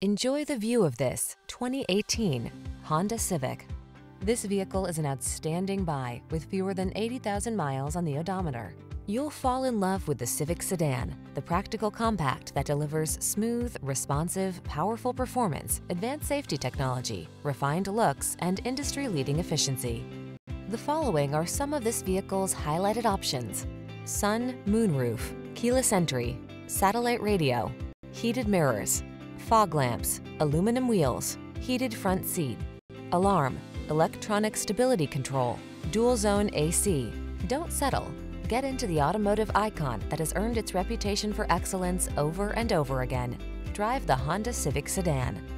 Enjoy the view of this 2018 Honda Civic. This vehicle is an outstanding buy with fewer than 80,000 miles on the odometer. You'll fall in love with the Civic sedan, the practical compact that delivers smooth, responsive, powerful performance, advanced safety technology, refined looks, and industry-leading efficiency. The following are some of this vehicle's highlighted options: sun, moonroof, keyless entry, satellite radio, heated mirrors, fog lamps, aluminum wheels, heated front seat, alarm, electronic stability control, dual zone AC. Don't settle. Get into the automotive icon that has earned its reputation for excellence over and over again. Drive the Honda Civic sedan.